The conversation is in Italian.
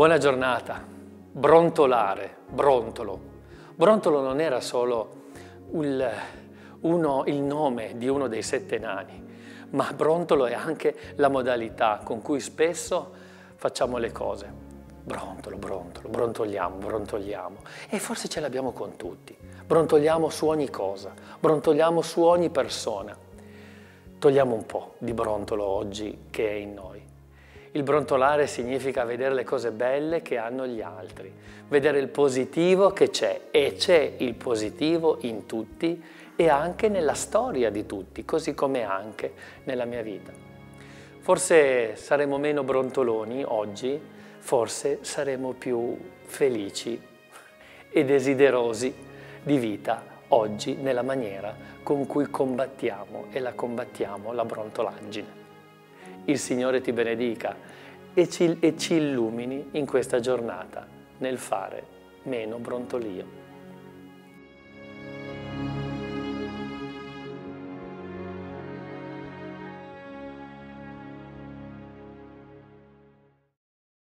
Buona giornata. Brontolare, brontolo. Brontolo non era solo il nome di uno dei 7 nani, ma brontolo è anche la modalità con cui spesso facciamo le cose. Brontolo, brontolo, brontoliamo, brontoliamo. E forse ce l'abbiamo con tutti. Brontoliamo su ogni cosa, brontoliamo su ogni persona. Togliamo un po' di brontolo oggi che è in noi. Il brontolare significa vedere le cose belle che hanno gli altri, vedere il positivo che c'è, e c'è il positivo in tutti e anche nella storia di tutti, così come anche nella mia vita. Forse saremo meno brontoloni oggi, forse saremo più felici e desiderosi di vita oggi nella maniera con cui combattiamo e combattiamo la brontolaggine. Il Signore ti benedica e ci illumini in questa giornata nel fare meno brontolio.